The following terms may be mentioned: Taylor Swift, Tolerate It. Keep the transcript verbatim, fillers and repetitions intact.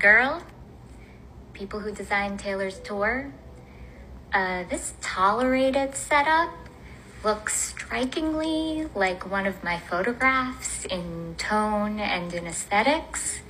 girl, people who design Taylor's tour, uh, this Tolerate It setup looks strikingly like one of my photographs in tone and in aesthetics.